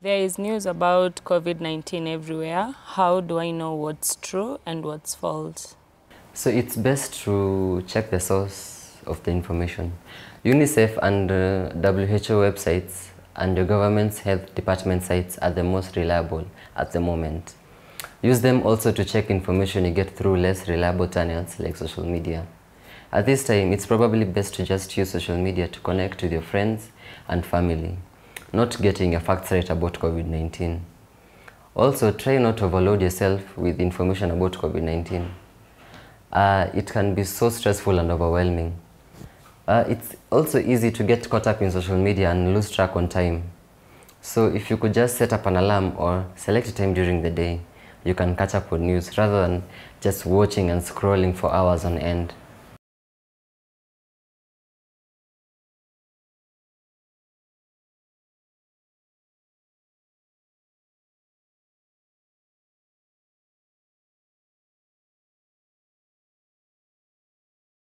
There is news about COVID-19 everywhere. How do I know what's true and what's false? So it's best to check the source of the information. UNICEF and WHO websites and the government's health department sites are the most reliable at the moment. Use them also to check information you get through less reliable channels like social media. At this time, it's probably best to just use social media to connect with your friends and family, not getting your facts right about COVID-19. Also, try not to overload yourself with information about COVID-19. It can be so stressful and overwhelming. It's also easy to get caught up in social media and lose track on time. So if you could just set up an alarm or select a time during the day, you can catch up on news rather than just watching and scrolling for hours on end.